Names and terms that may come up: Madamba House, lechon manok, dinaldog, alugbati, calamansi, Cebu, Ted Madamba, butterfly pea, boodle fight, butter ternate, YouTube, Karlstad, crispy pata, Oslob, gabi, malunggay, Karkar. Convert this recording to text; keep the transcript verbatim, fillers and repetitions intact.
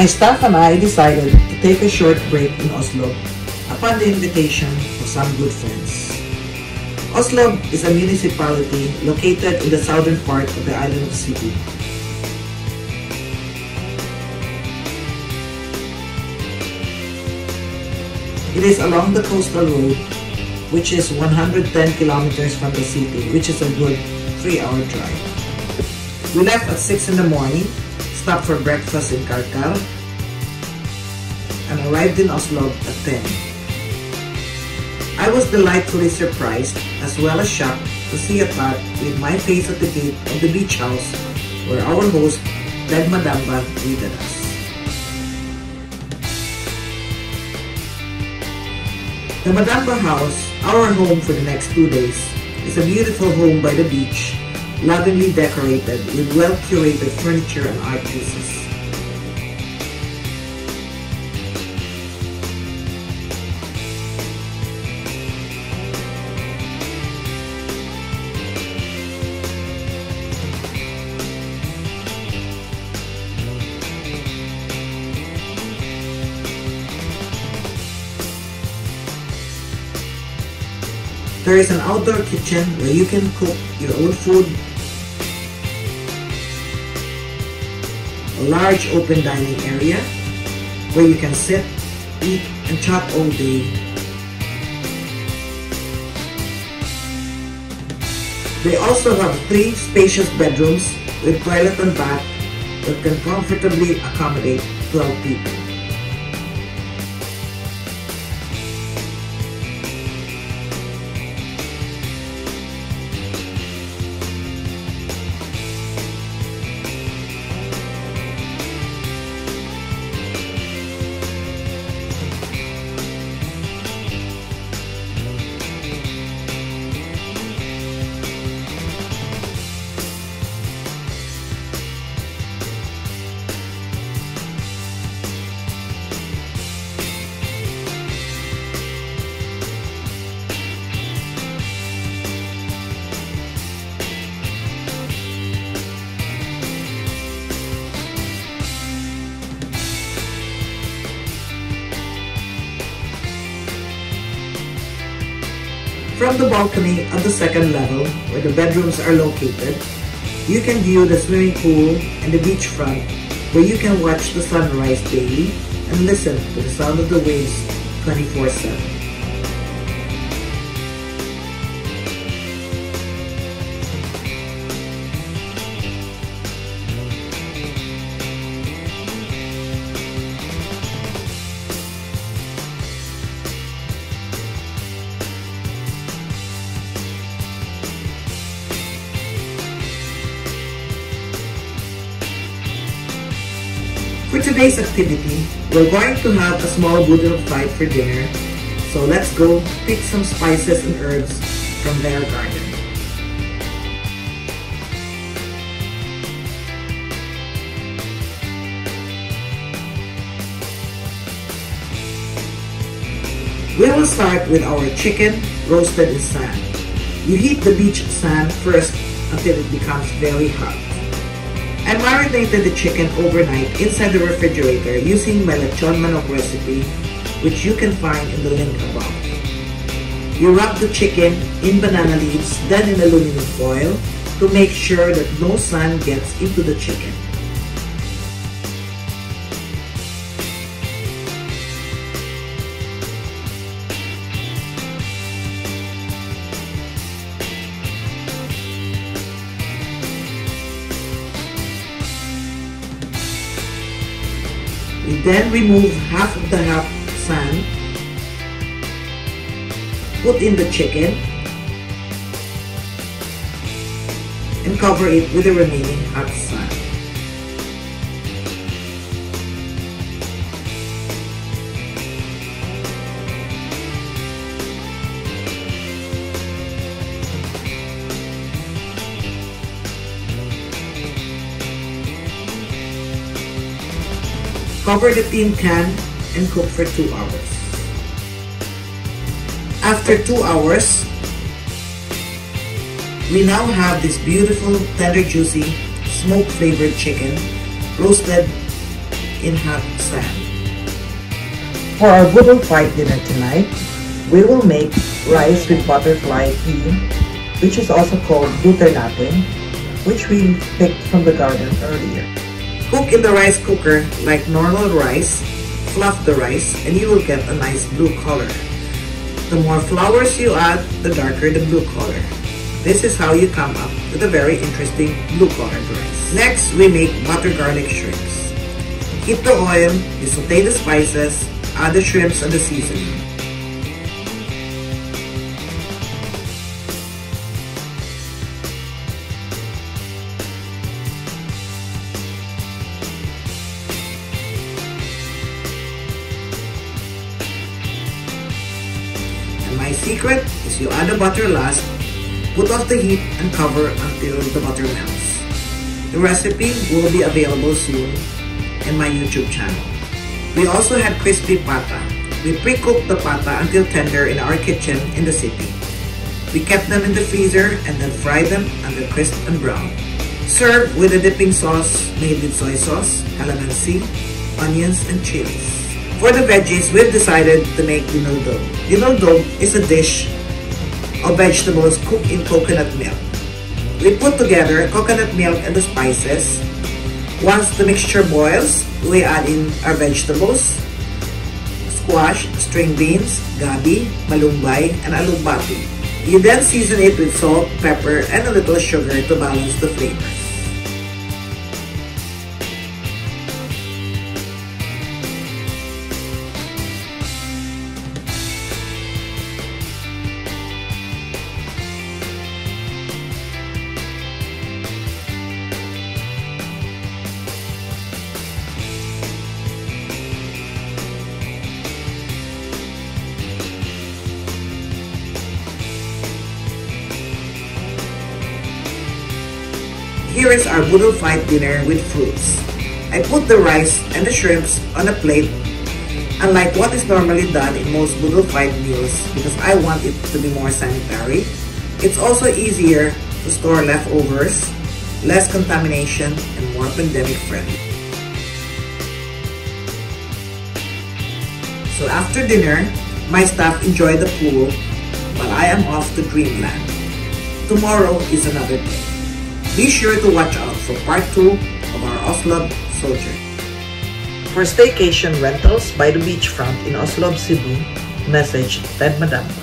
my staff and I decided to take a short break in Oslob upon the invitation of some good friends. Oslob is a municipality located in the southern part of the island of Cebu. It is along the coastal road, which is one hundred ten kilometers from the city, which is a good three hour drive. We left at six in the morning, stopped for breakfast in Karkar, and arrived in Oslob at ten. I was delightfully surprised as well as shocked to see a pot with my face at the gate of the beach house where our host, Ted Madamba, greeted us. The Madamba House, our home for the next two days, is a beautiful home by the beach, lovingly decorated with well-curated furniture and art pieces. There is an outdoor kitchen where you can cook your own food, a large open dining area where you can sit, eat, and chat all day. They also have three spacious bedrooms with toilet and bath that can comfortably accommodate twelve people. From the balcony on the second level, where the bedrooms are located, you can view the swimming pool and the beachfront, where you can watch the sunrise daily and listen to the sound of the waves twenty-four seven. For today's activity, we're going to have a small boodle fight for dinner, so let's go pick some spices and herbs from their garden. We will start with our chicken roasted in sand. You heat the beach sand first until it becomes very hot. I marinated the chicken overnight inside the refrigerator using my lechon manok recipe, which you can find in the link above. You wrap the chicken in banana leaves, then in aluminum foil to make sure that no sand gets into the chicken. Then remove half of the half sand, put in the chicken, and cover it with the remaining hot sand. Cover the tin can and cook for two hours. After two hours, we now have this beautiful, tender, juicy, smoke-flavored chicken roasted in Karlstad. For our boodle fight dinner tonight, we will make rice with butterfly pea, which is also called butter ternate, which we picked from the garden earlier. Cook in the rice cooker like normal rice, fluff the rice, and you will get a nice blue color. The more flowers you add, the darker the blue color. This is how you come up with a very interesting blue colored rice. Next, we make butter garlic shrimps. Heat the oil, you saute the spices, add the shrimps and the seasoning. And my secret is you add the butter last. Put off the heat and cover until the butter melts. The recipe will be available soon in my YouTube channel. We also had crispy pata. We pre-cooked the pata until tender in our kitchen in the city. We kept them in the freezer and then fried them until crisp and brown. Served with a dipping sauce made with soy sauce, calamansi, onions, and chilies. For the veggies, we've decided to make dinaldog. Dinaldog is a dish of vegetables cooked in coconut milk. We put together coconut milk and the spices. Once the mixture boils, we add in our vegetables, squash, string beans, gabi, malunggay, and alugbati. You then season it with salt, pepper, and a little sugar to balance the flavors. Here is our boodle fight dinner with fruits. I put the rice and the shrimps on a plate, unlike what is normally done in most boodle fight meals, because I want it to be more sanitary. It's also easier to store leftovers, less contamination, and more pandemic friendly. So after dinner, my staff enjoy the pool while I am off to dreamland. Tomorrow is another day. Be sure to watch out for part two of our Oslob sojourn. For staycation rentals by the beachfront in Oslob, Cebu, message Ted Madamba.